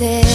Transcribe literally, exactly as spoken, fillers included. say